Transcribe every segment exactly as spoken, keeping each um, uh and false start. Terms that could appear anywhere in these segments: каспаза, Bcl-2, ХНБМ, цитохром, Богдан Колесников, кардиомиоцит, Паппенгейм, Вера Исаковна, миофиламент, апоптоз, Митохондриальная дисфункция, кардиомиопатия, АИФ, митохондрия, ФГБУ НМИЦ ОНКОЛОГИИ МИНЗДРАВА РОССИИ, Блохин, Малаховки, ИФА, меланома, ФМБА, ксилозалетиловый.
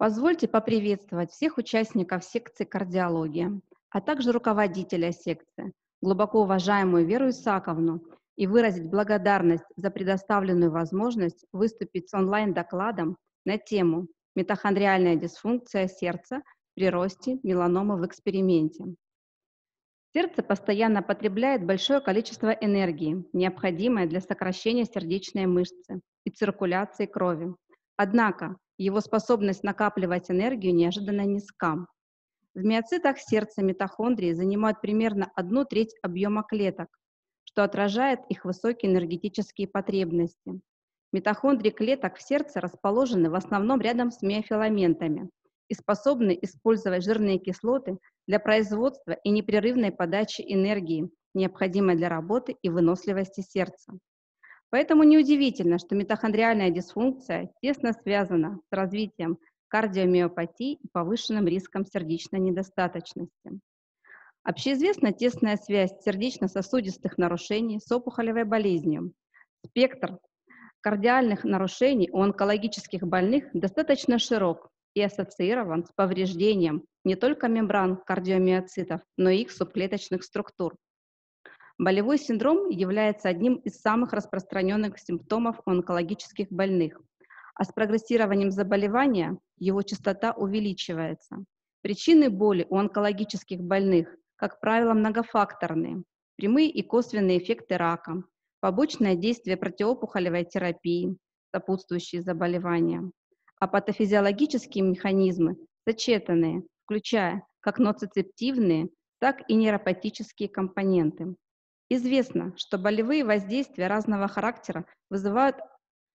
Позвольте поприветствовать всех участников секции кардиологии, а также руководителя секции, глубоко уважаемую Веру Исаковну, и выразить благодарность за предоставленную возможность выступить с онлайн-докладом на тему «Митохондриальная дисфункция сердца при росте меланомы в эксперименте». Сердце постоянно потребляет большое количество энергии, необходимое для сокращения сердечной мышцы и циркуляции крови. Однако его способность накапливать энергию неожиданно низка. В миоцитах сердца митохондрии занимают примерно одну треть объема клеток, что отражает их высокие энергетические потребности. Митохондрии клеток в сердце расположены в основном рядом с миофиламентами и способны использовать жирные кислоты для производства и непрерывной подачи энергии, необходимой для работы и выносливости сердца. Поэтому неудивительно, что митохондриальная дисфункция тесно связана с развитием кардиомиопатии и повышенным риском сердечной недостаточности. Общеизвестна тесная связь сердечно-сосудистых нарушений с опухолевой болезнью. Спектр кардиальных нарушений у онкологических больных достаточно широк и ассоциирован с повреждением не только мембран кардиомиоцитов, но и их субклеточных структур. Болевой синдром является одним из самых распространенных симптомов онкологических больных, а с прогрессированием заболевания его частота увеличивается. Причины боли у онкологических больных, как правило, многофакторные: прямые и косвенные эффекты рака, побочное действие противоопухолевой терапии, сопутствующие заболевания, а патофизиологические механизмы сочетанные, включая как ноцицептивные, так и нейропатические компоненты. Известно, что болевые воздействия разного характера вызывают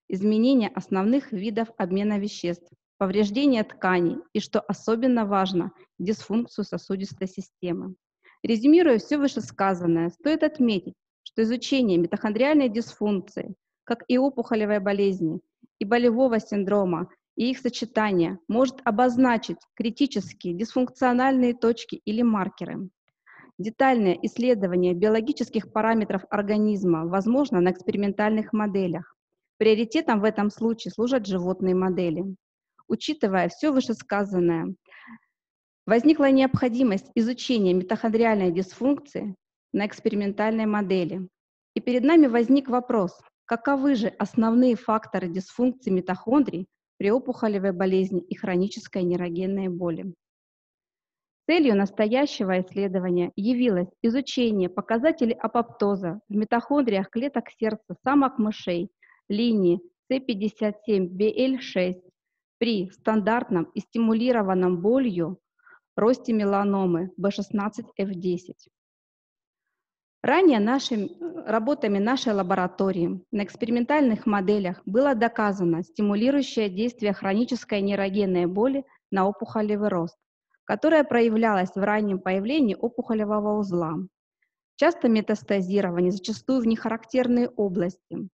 изменения основных видов обмена веществ, повреждение тканей и, что особенно важно, дисфункцию сосудистой системы. Резюмируя все вышесказанное, стоит отметить, что изучение митохондриальной дисфункции, как и опухолевой болезни, и болевого синдрома, и их сочетание может обозначить критические дисфункциональные точки или маркеры. Детальное исследование биологических параметров организма возможно на экспериментальных моделях. Приоритетом в этом случае служат животные модели. Учитывая все вышесказанное, возникла необходимость изучения митохондриальной дисфункции на экспериментальной модели. И перед нами возник вопрос, каковы же основные факторы дисфункции митохондрий при опухолевой болезни и хронической нейрогенной боли. Целью настоящего исследования явилось изучение показателей апоптоза в митохондриях клеток сердца самок мышей линии С пятьдесят семь Б Л шесть при стандартном и стимулированном болью росте меланомы Б шестнадцать Ф десять. Ранее нашими, работами нашей лаборатории на экспериментальных моделях было доказано стимулирующее действие хронической нейрогенной боли на опухолевый рост, которое проявлялось в раннем появлении опухолевого узла, часто метастазирование, зачастую в нехарактерные области,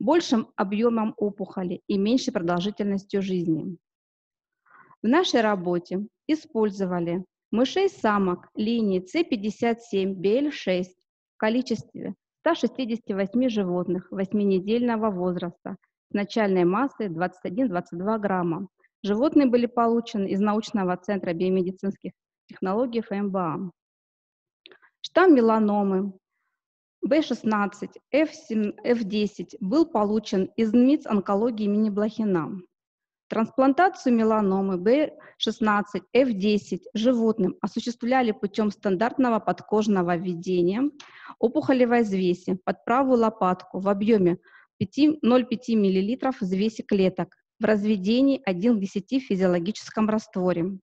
большим объемом опухоли и меньшей продолжительностью жизни. В нашей работе использовали мышей-самок линии С пятьдесят семь Б Л шесть в количестве ста шестидесяти восьми животных восьминедельного возраста с начальной массой двадцать один — двадцать два грамма. Животные были получены из научного центра биомедицинских технологий Ф М Б А. Штамм меланомы Б шестнадцать Ф десять был получен из Н М И Ц онкологии имени Блохина. Трансплантацию меланомы Б шестнадцать Ф десять животным осуществляли путем стандартного подкожного введения опухолевой взвеси под правую лопатку в объеме ноль целых пять десятых миллилитров взвеси клеток в разведении один к десяти в физиологическом растворе.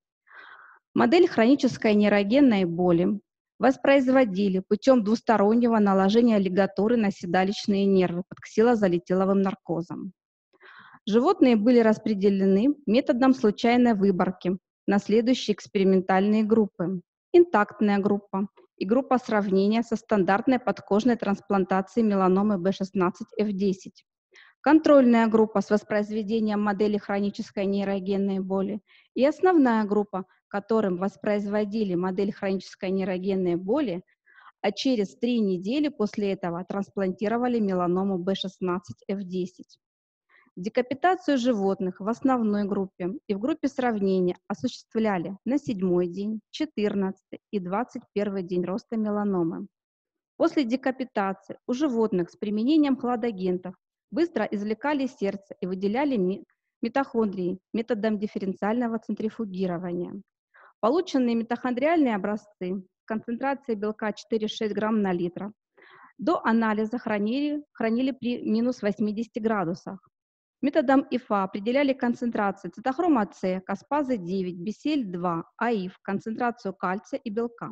Модель хронической нейрогенной боли воспроизводили путем двустороннего наложения лигатуры на седалищные нервы под ксилозалетиловым наркозом. Животные были распределены методом случайной выборки на следующие экспериментальные группы: интактная группа и группа сравнения со стандартной подкожной трансплантацией меланомы Б шестнадцать Ф десять, контрольная группа с воспроизведением модели хронической нейрогенной боли и основная группа, которым воспроизводили модель хронической нейрогенной боли, а через три недели после этого трансплантировали меланому Б шестнадцать Ф десять. Декапитацию животных в основной группе и в группе сравнения осуществляли на седьмой день, четырнадцатый и двадцать первый день роста меланомы. После декапитации у животных с применением хладагентов быстро извлекали сердце и выделяли митохондрии методом дифференциального центрифугирования. Полученные митохондриальные образцы с концентрацией белка четыре-шесть грамм на литр до анализа хранили, хранили при минус восьмидесяти градусах. Методом ИФА определяли концентрации цитохрома С, каспазы девять, Bcl-два, АИФ, концентрацию кальция и белка.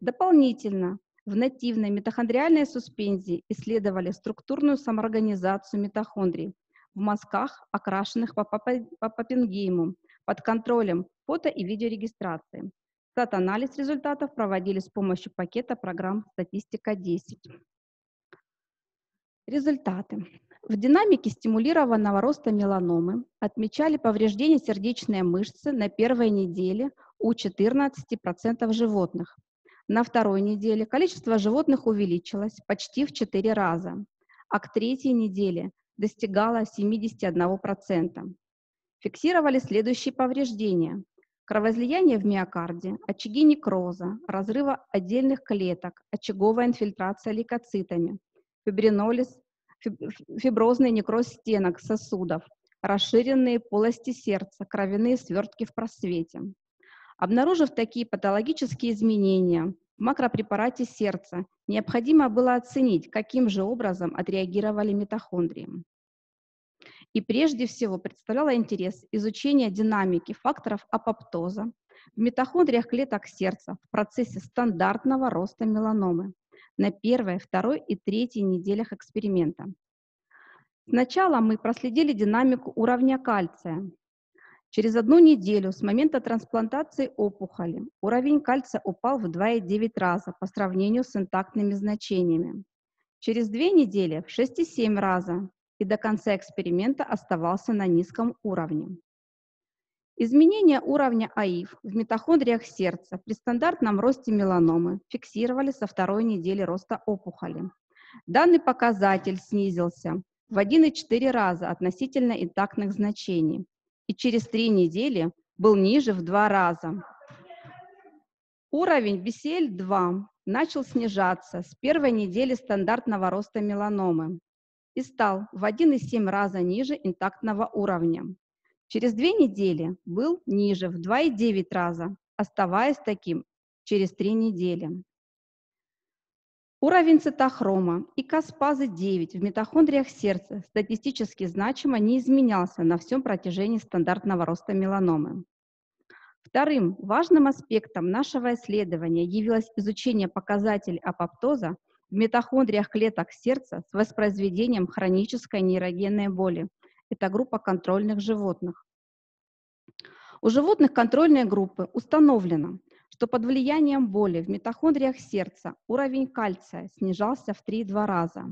Дополнительно в нативной митохондриальной суспензии исследовали структурную самоорганизацию митохондрий в мазках, окрашенных по Паппенгейму, под контролем фото- и видеорегистрации. Стат-анализ результатов проводили с помощью пакета программ «Статистика-десять». Результаты. В динамике стимулированного роста меланомы отмечали повреждение сердечной мышцы на первой неделе у четырнадцати процентов животных. На второй неделе количество животных увеличилось почти в четыре раза, а к третьей неделе достигало семидесяти одного процента. Фиксировали следующие повреждения: кровоизлияние в миокарде, очаги некроза, разрыва отдельных клеток, очаговая инфильтрация лейкоцитами, фибринолиз, фиброзный некроз стенок сосудов, расширенные полости сердца, кровяные свертки в просвете. Обнаружив такие патологические изменения в макропрепарате сердца, необходимо было оценить, каким же образом отреагировали митохондрии. И прежде всего представляло интерес изучение динамики факторов апоптоза в митохондриях клеток сердца в процессе стандартного роста меланомы на первой, второй и третьей неделях эксперимента. Сначала мы проследили динамику уровня кальция. Через одну неделю с момента трансплантации опухоли уровень кальция упал в два и девять раза по сравнению с интактными значениями. Через две недели в шесть и семь раза и до конца эксперимента оставался на низком уровне. Изменения уровня АИФ в митохондриях сердца при стандартном росте меланомы фиксировали со второй недели роста опухоли. Данный показатель снизился в один и четыре раза относительно интактных значений и через три недели был ниже в два раза. Уровень Bcl-два начал снижаться с первой недели стандартного роста меланомы и стал в один и семь раза ниже интактного уровня. Через две недели был ниже в два и девять раза, оставаясь таким через три недели. Уровень цитохрома и каспазы девять в митохондриях сердца статистически значимо не изменялся на всем протяжении стандартного роста меланомы. Вторым важным аспектом нашего исследования явилось изучение показателей апоптоза в митохондриях клеток сердца с воспроизведением хронической нейрогенной боли. Это группа контрольных животных. У животных контрольной группы установлено, что под влиянием боли в митохондриях сердца уровень кальция снижался в три и два раза,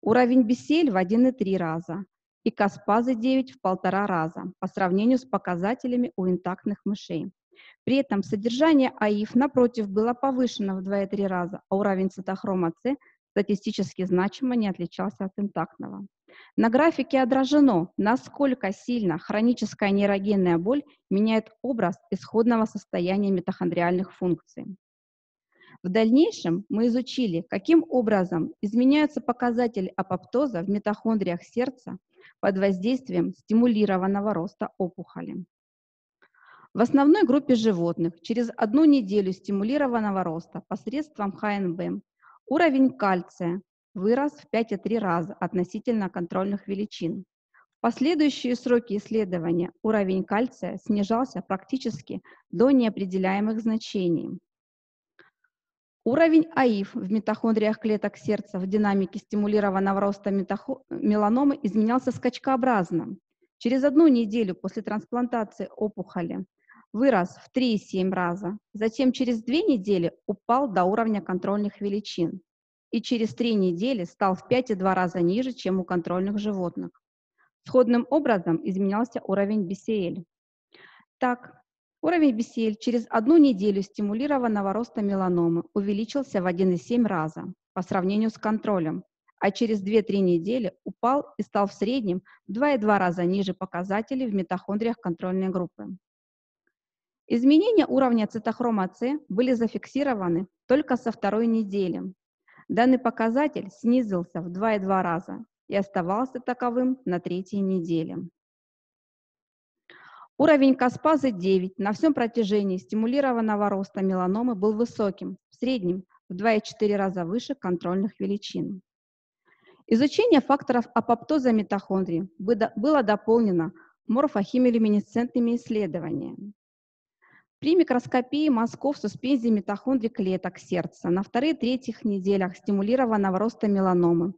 уровень Bcl в один и три раза и каспазы девять в полтора раза по сравнению с показателями у интактных мышей. При этом содержание АИФ, напротив, было повышено в два и три раза, а уровень цитохрома С статистически значимо не отличался от интактного. На графике отражено, насколько сильно хроническая нейрогенная боль меняет образ исходного состояния митохондриальных функций. В дальнейшем мы изучили, каким образом изменяются показатели апоптоза в митохондриях сердца под воздействием стимулированного роста опухоли. В основной группе животных через одну неделю стимулированного роста посредством ха эн бэ эм уровень кальция вырос в пять и три раза относительно контрольных величин. В последующие сроки исследования уровень кальция снижался практически до неопределяемых значений. Уровень АИФ в митохондриях клеток сердца в динамике стимулированного роста меланомы изменялся скачкообразно. Через одну неделю после трансплантации опухоли вырос в три и семь раза, затем через две недели упал до уровня контрольных величин и через три недели стал в пять и два раза ниже, чем у контрольных животных. Сходным образом изменялся уровень Bcl. Так, уровень Bcl через одну неделю стимулированного роста меланомы увеличился в один и семь раза по сравнению с контролем, а через две-три недели упал и стал в среднем в два и два раза ниже показателей в митохондриях контрольной группы. Изменения уровня цитохрома С были зафиксированы только со второй недели. Данный показатель снизился в два и два раза и оставался таковым на третьей неделе. Уровень каспазы девять на всем протяжении стимулированного роста меланомы был высоким, в среднем в два и четыре раза выше контрольных величин. Изучение факторов апоптоза митохондрии было дополнено морфохимилюминесцентными исследованиями. При микроскопии мазков суспензии митохондрий клеток сердца на второй-третьих неделях стимулированного роста меланомы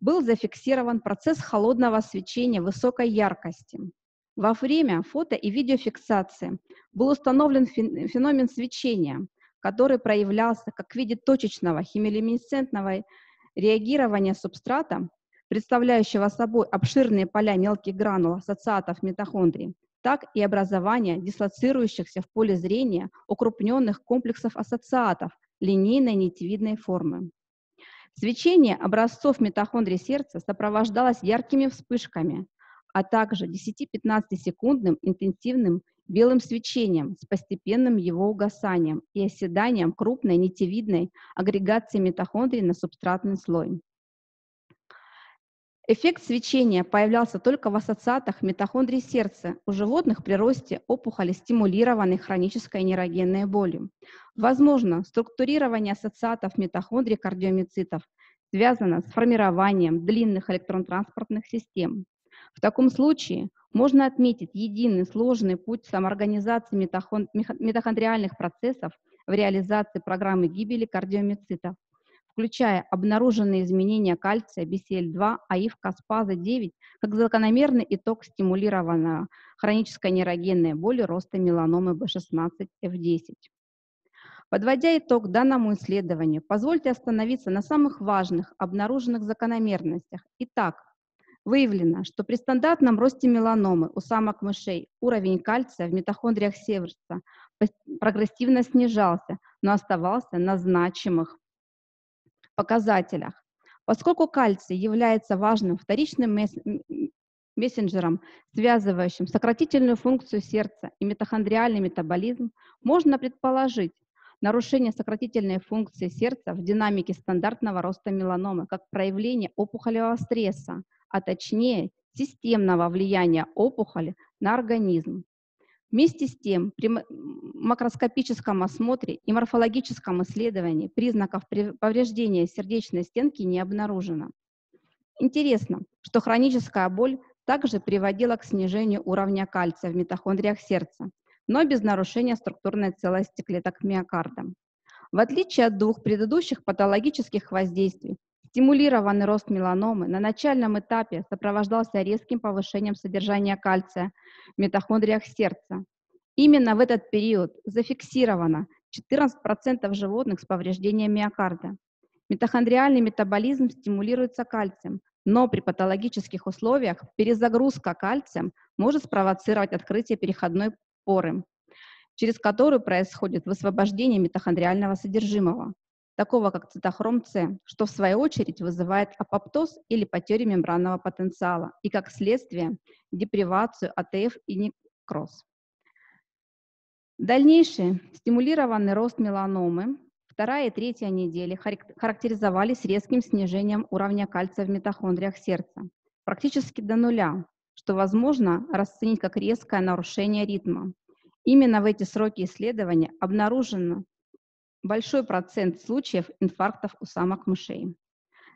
был зафиксирован процесс холодного свечения высокой яркости. Во время фото- и видеофиксации был установлен феномен свечения, который проявлялся как в виде точечного химилюминесцентного реагирования субстрата, представляющего собой обширные поля мелких гранул ассоциатов митохондрий, так и образование дислоцирующихся в поле зрения укрупненных комплексов ассоциатов линейной нитевидной формы. Свечение образцов митохондрий сердца сопровождалось яркими вспышками, а также десяти-пятнадцатисекундным интенсивным белым свечением с постепенным его угасанием и оседанием крупной нитевидной агрегации митохондрий на субстратный слой. Эффект свечения появлялся только в ассоциатах митохондрий сердца у животных при росте опухоли, стимулированной хронической нейрогенной болью. Возможно, структурирование ассоциатов митохондрий кардиомицитов связано с формированием длинных электротранспортных систем. В таком случае можно отметить единый сложный путь самоорганизации митохондриальных процессов в реализации программы гибели кардиомицитов, включая обнаруженные изменения кальция, би си эль два, АИФ, каспазы девять, как закономерный итог стимулированного хронической нейрогенной боли роста меланомы би шестнадцать эф десять. Подводя итог данному исследованию, позвольте остановиться на самых важных обнаруженных закономерностях. Итак, выявлено, что при стандартном росте меланомы у самок-мышей уровень кальция в митохондриях сердца прогрессивно снижался, но оставался на значимых показателях. Поскольку кальций является важным вторичным мессенджером, связывающим сократительную функцию сердца и митохондриальный метаболизм, можно предположить нарушение сократительной функции сердца в динамике стандартного роста меланомы как проявление опухолевого стресса, а точнее системного влияния опухоли на организм. Вместе с тем, при макроскопическом осмотре и морфологическом исследовании признаков повреждения сердечной стенки не обнаружено. Интересно, что хроническая боль также приводила к снижению уровня кальция в митохондриях сердца, но без нарушения структурной целостности клеток миокарда. В отличие от двух предыдущих патологических воздействий, стимулированный рост меланомы на начальном этапе сопровождался резким повышением содержания кальция в митохондриях сердца. Именно в этот период зафиксировано четырнадцать процентов животных с повреждением миокарда. Митохондриальный метаболизм стимулируется кальцием, но при патологических условиях перезагрузка кальцием может спровоцировать открытие переходной поры, через которую происходит высвобождение митохондриального содержимого, такого как цитохром С, что в свою очередь вызывает апоптоз или потерю мембранного потенциала и, как следствие, депривацию АТФ и некроз. Дальнейший стимулированный рост меланомы вторая и третья недели характеризовались резким снижением уровня кальция в митохондриях сердца, практически до нуля, что возможно расценить как резкое нарушение ритма. Именно в эти сроки исследования обнаружено большой процент случаев инфарктов у самок-мышей.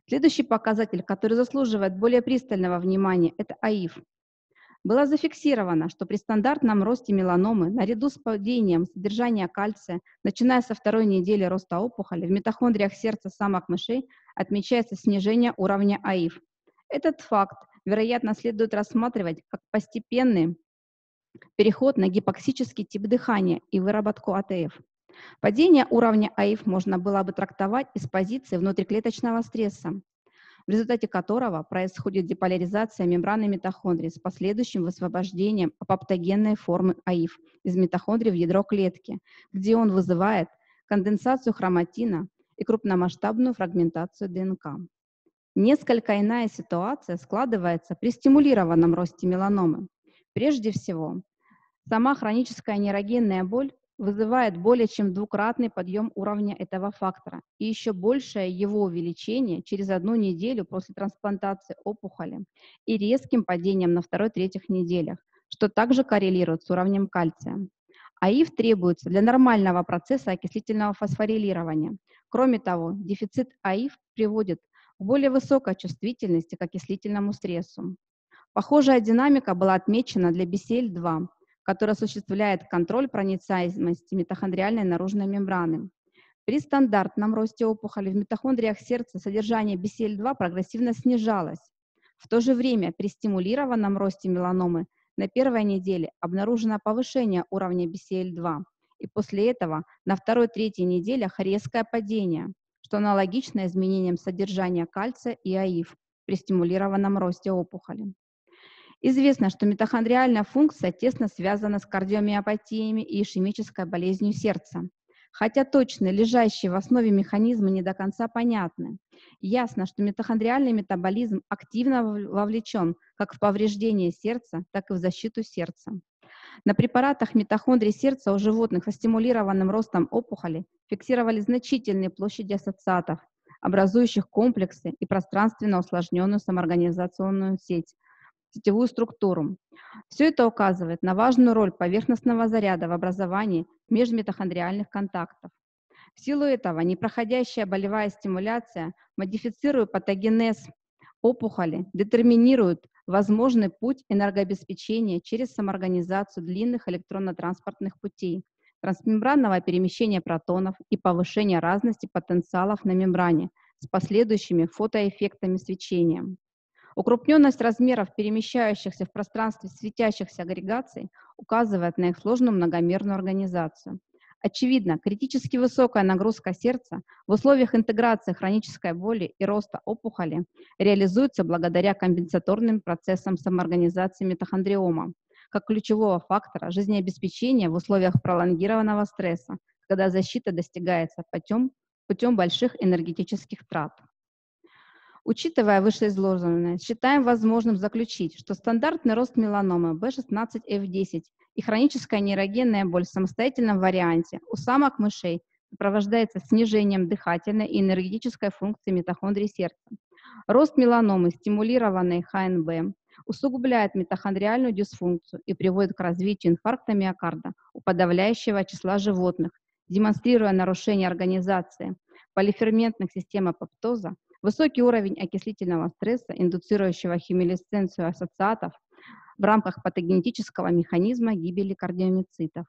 Следующий показатель, который заслуживает более пристального внимания, это АИФ. Было зафиксировано, что при стандартном росте меланомы наряду с падением содержания кальция, начиная со второй недели роста опухоли, в митохондриях сердца самок-мышей отмечается снижение уровня АИФ. Этот факт, вероятно, следует рассматривать как постепенный переход на гипоксический тип дыхания и выработку АТФ. Падение уровня АИФ можно было бы трактовать из позиции внутриклеточного стресса, в результате которого происходит деполяризация мембраны митохондрии с последующим высвобождением апоптогенной формы АИФ из митохондрии в ядро клетки, где он вызывает конденсацию хроматина и крупномасштабную фрагментацию ДНК. Несколько иная ситуация складывается при стимулированном росте меланомы. Прежде всего, сама хроническая нейрогенная боль вызывает более чем двукратный подъем уровня этого фактора и еще большее его увеличение через одну неделю после трансплантации опухоли и резким падением на второй-третьих неделях, что также коррелирует с уровнем кальция. АИФ требуется для нормального процесса окислительного фосфорилирования. Кроме того, дефицит АИФ приводит к более высокой чувствительности к окислительному стрессу. Похожая динамика была отмечена для би си эль два, который осуществляет контроль проницаемости митохондриальной наружной мембраны. При стандартном росте опухоли в митохондриях сердца содержание би си эль два прогрессивно снижалось. В то же время при стимулированном росте меланомы на первой неделе обнаружено повышение уровня би си эль два, и после этого на второй-третьей неделях резкое падение, что аналогично изменениям содержания кальция и АИФ при стимулированном росте опухоли. Известно, что митохондриальная функция тесно связана с кардиомиопатиями и ишемической болезнью сердца. Хотя точно лежащие в основе механизмы не до конца понятны, ясно, что митохондриальный метаболизм активно вовлечен как в повреждение сердца, так и в защиту сердца. На препаратах митохондрий сердца у животных со стимулированным ростом опухоли фиксировали значительные площади ассоциатов, образующих комплексы и пространственно усложненную самоорганизационную сеть, сетевую структуру. Все это указывает на важную роль поверхностного заряда в образовании межмитохондриальных контактов. В силу этого непроходящая болевая стимуляция, модифицируя патогенез опухоли, детерминирует возможный путь энергообеспечения через самоорганизацию длинных электронно-транспортных путей, трансмембранного перемещения протонов и повышения разности потенциалов на мембране с последующими фотоэффектами свечения. Укрупненность размеров перемещающихся в пространстве светящихся агрегаций указывает на их сложную многомерную организацию. Очевидно, критически высокая нагрузка сердца в условиях интеграции хронической боли и роста опухоли реализуется благодаря компенсаторным процессам самоорганизации митохондриома как ключевого фактора жизнеобеспечения в условиях пролонгированного стресса, когда защита достигается путем, путем больших энергетических трат. Учитывая вышеизложенное, считаем возможным заключить, что стандартный рост меланомы би шестнадцать эф десять и хроническая нейрогенная боль в самостоятельном варианте у самок мышей сопровождается снижением дыхательной и энергетической функции митохондрий сердца. Рост меланомы, стимулированной ха эн бэ эм, усугубляет митохондриальную дисфункцию и приводит к развитию инфаркта миокарда у подавляющего числа животных, демонстрируя нарушение организации полиферментных систем апоптоза, высокий уровень окислительного стресса, индуцирующего химилюсценцию ассоциатов в рамках патогенетического механизма гибели кардиомиоцитов.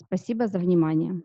Спасибо за внимание.